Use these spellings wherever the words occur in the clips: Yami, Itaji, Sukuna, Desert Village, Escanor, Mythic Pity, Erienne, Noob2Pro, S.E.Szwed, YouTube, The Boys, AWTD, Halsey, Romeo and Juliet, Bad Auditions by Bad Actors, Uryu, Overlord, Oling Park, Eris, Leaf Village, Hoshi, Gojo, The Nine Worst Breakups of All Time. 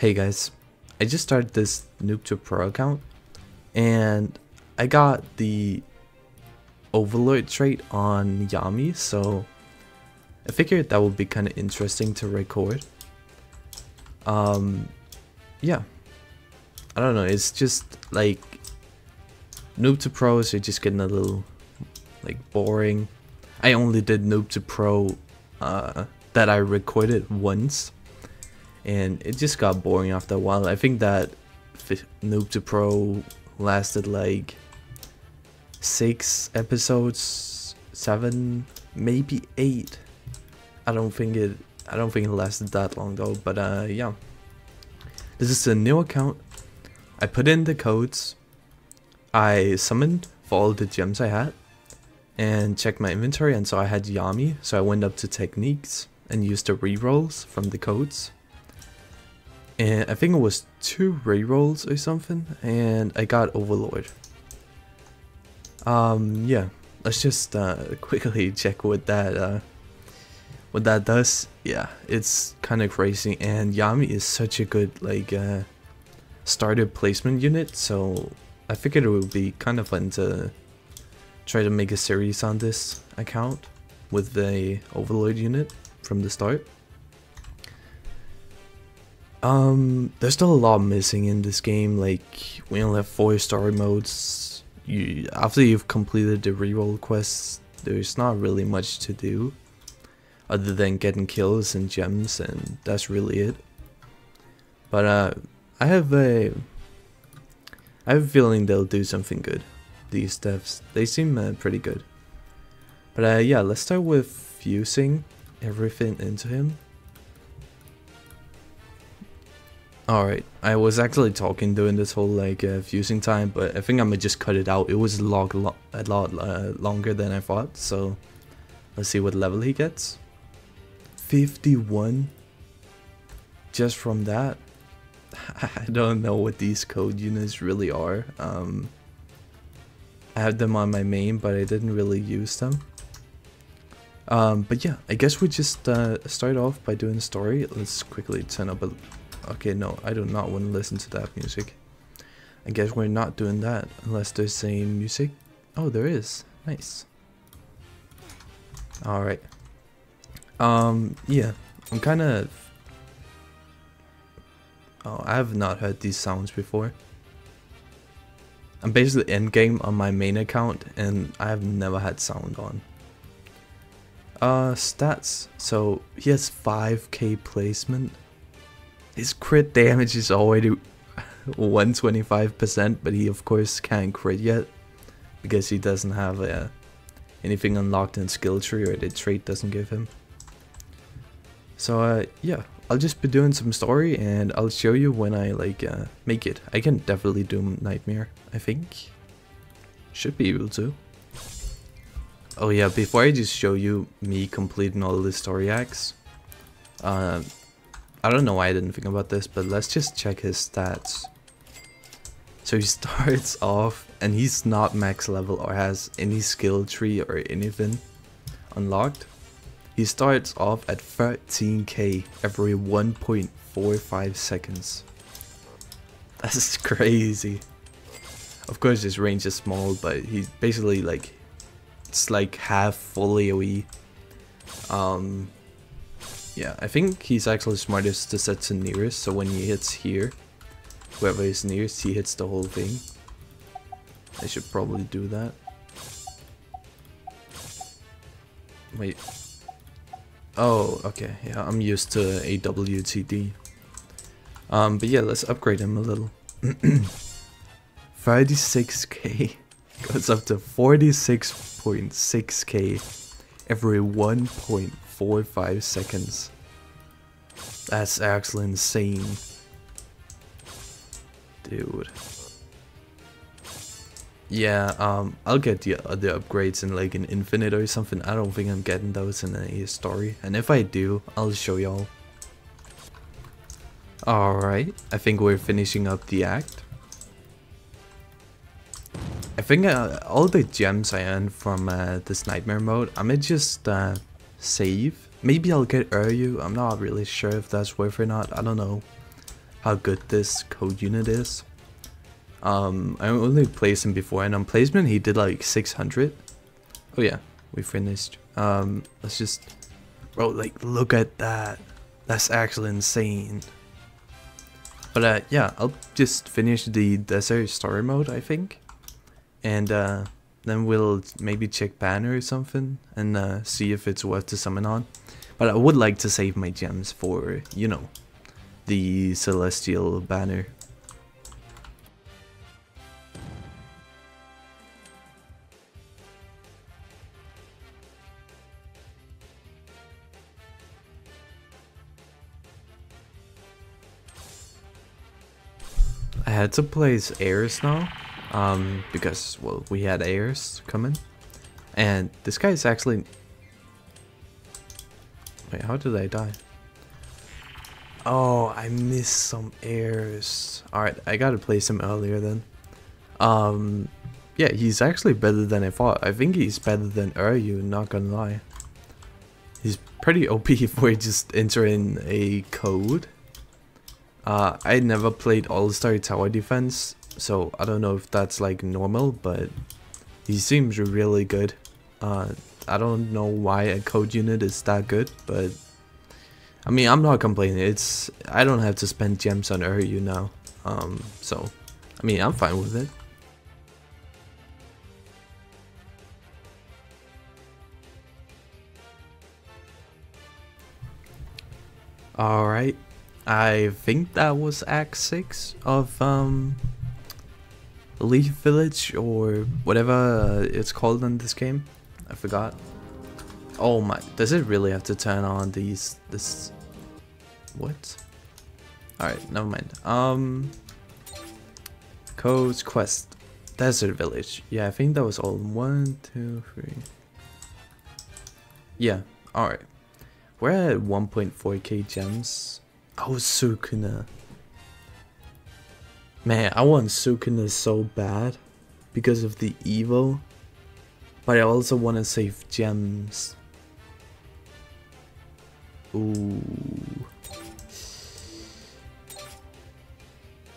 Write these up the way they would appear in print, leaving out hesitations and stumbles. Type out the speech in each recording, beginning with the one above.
Hey guys, I just started this Noob2Pro account and I got the Overlord trait on Yami, so I figured that would be kind of interesting to record. Yeah, I don't know, it's just like Noob2Pros are just getting a little like boring. I only did Noob2Pro that I recorded once, and it just got boring after a while. I think that Noob2Pro lasted like 6 episodes, 7, maybe 8. I don't think it lasted that long though. But yeah, this is a new account. I put in the codes, I summoned for all the gems I had, and checked my inventory, and so I had Yami. So I went up to techniques and used the rerolls from the codes. And I think it was 2 rerolls or something, and I got Overlord. Yeah, let's just quickly check what that does. Yeah, it's kind of crazy, and Yami is such a good like starter placement unit, so I figured it would be kind of fun to try to make a series on this account with the Overlord unit from the start. There's still a lot missing in this game. Like, we only have 4 story modes. After you've completed the reroll quests, there's not really much to do other than getting kills and gems, and that's really it. But I have a feeling they'll do something good. These devs, they seem pretty good. But yeah, let's start with fusing everything into him. Alright, I was actually talking during this whole like fusing time, but I think I'm gonna just cut it out. It was a lot longer than I thought, so let's see what level he gets. 51 just from that. I don't know what these code units really are. I have them on my main, but I didn't really use them. But yeah, I guess we just start off by doing story. Let's quickly turn up a... Okay, no, I do not want to listen to that music. I guess we're not doing that unless there's same music. Oh, there is. Nice. Alright. Yeah, I'm kind of... Oh, I have not heard these sounds before. I'm basically endgame on my main account, and I have never had sound on. Stats. So, he has 5k placement. His crit damage is already 125%, but he of course can't crit yet because he doesn't have anything unlocked in skill tree, or the trait doesn't give him. So yeah, I'll just be doing some story, and I'll show you when I like make it. I can definitely do Nightmare, I think. Should be able to. Oh yeah, before I just show you me completing all the story acts, I don't know why I didn't think about this, but let's just check his stats. So he starts off, and he's not max level or has any skill tree or anything unlocked. He starts off at 13k every 1.45 seconds. That's crazy. Of course his range is small, but he's basically like, it's like half full AoE. Yeah, I think he's actually smartest to set to nearest, so when he hits here, whoever is nearest, he hits the whole thing. I should probably do that. Wait. Oh, okay, yeah, I'm used to AWTD. But yeah, let's upgrade him a little. 36k goes up to 46.6k every 1.45 seconds. That's actually insane. Dude. Yeah, I'll get the other upgrades in like an infinite or something. I don't think I'm getting those in a story. And if I do, I'll show y'all. Alright, I think we're finishing up the act. I think all the gems I earned from this nightmare mode, I'm gonna just save. Maybe I'll get Uryu. I'm not really sure if that's worth or not. I don't know. how good this code unit is. I only placed him before, and on placement he did like 600. Oh yeah, we finished. Let's just, bro, like look at that. That's actually insane. But yeah, I'll just finish the desert story mode, I think, and then we'll maybe check banner or something and see if it's worth to summon on. But I would like to save my gems for, you know, the celestial banner. I had to place Eris now, because, well, we had Eris coming, and this guy is actually... Wait, how did I die? Oh, I missed some Eris. Alright, I gotta place him earlier then. Yeah, he's actually better than I thought. I think he's better than Uryu, not gonna lie. He's pretty OP for just entering a code. I never played All-Star Tower Defense, so I don't know if that's like normal, but he seems really good. I don't know why a code unit is that good, but I mean, I'm not complaining. It's, I don't have to spend gems on Uryu now, so I mean, I'm fine with it. Alright, I think that was Act 6 of Leaf Village, or whatever it's called in this game. I forgot. Oh my, does it really have to turn on these, this, what? Alright, never mind. Codes, quest, Desert Village. Yeah, I think that was all. 1, 2, 3. Yeah, alright. We're at 1.4k gems. Oh, Sukuna. Man, I want Sukuna so bad because of the evil. But I also want to save gems. Ooh.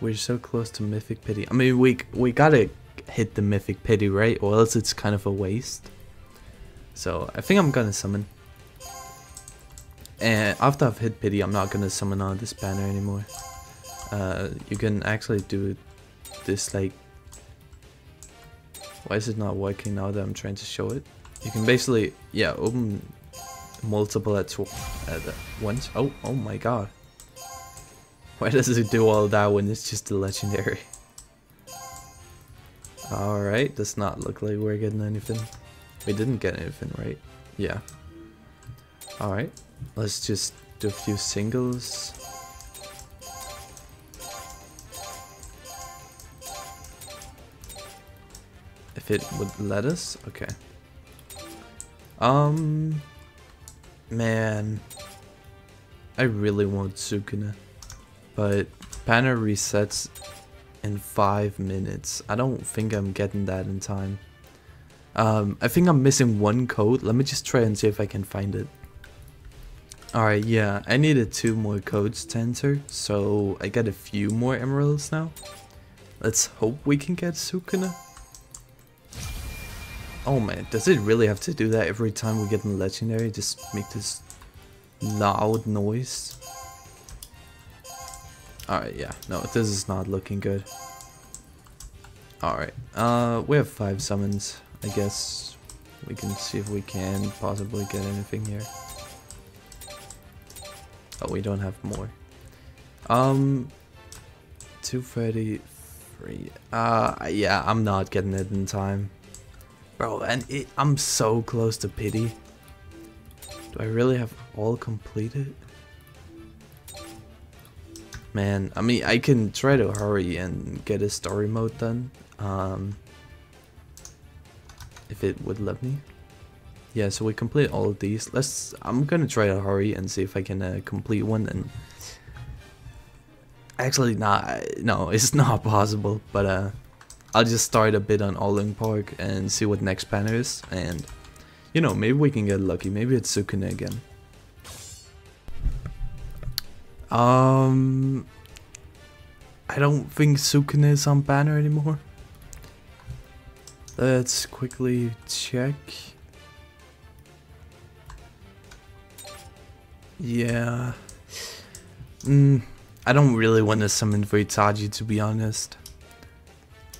We're so close to Mythic Pity. I mean, we gotta hit the Mythic Pity, right? Or else it's kind of a waste. So, I think I'm gonna summon. And after I've hit Pity, I'm not gonna summon on this banner anymore. You can actually do this like... Why is it not working now that I'm trying to show it? You can basically, yeah, open multiple at once. Oh my god. Why does it do all that when it's just a legendary? Alright, does not look like we're getting anything. We didn't get anything, right? Yeah. Alright, let's just do a few singles. It would let us. Okay. Man, I really want Sukuna, but banner resets in 5 minutes. I don't think I'm getting that in time. I think I'm missing one code. Let me just try and see if I can find it. Alright, yeah, I needed 2 more codes to enter, so I got a few more emeralds now. Let's hope we can get Sukuna. Oh man, does it really have to do that every time we get a legendary? Just make this loud noise. Alright, yeah, no, this is not looking good. Alright, we have 5 summons. I guess we can see if we can possibly get anything here. Oh, we don't have more. 233. Yeah, I'm not getting it in time. Bro, and I'm so close to Pity. Do I really have all completed? Man, I mean, I can try to hurry and get a story mode done. If it would let me. Yeah, so we complete all of these. I'm gonna try to hurry and see if I can complete one. And actually, no, it's not possible. But I'll just start a bit on Oling Park and see what next banner is, and you know, maybe we can get lucky. Maybe it's Sukuna again. I don't think Sukuna is on banner anymore. Let's quickly check. Yeah. I don't really want to summon for Itaji, to be honest.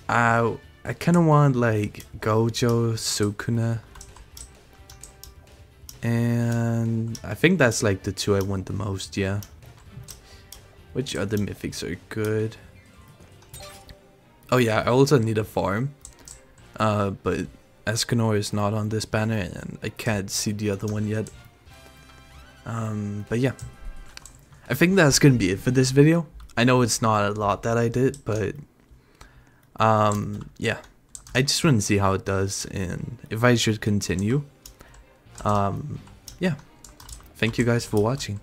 I kind of want like Gojo, Sukuna. And I think that's like the two I want the most, yeah. Which other mythics are good? Oh yeah, I also need a farm. But Escanor is not on this banner and I can't see the other one yet. But yeah. I think that's gonna be it for this video. I know it's not a lot that I did, but yeah. I just want to see how it does and if I should continue. Yeah. Thank you guys for watching.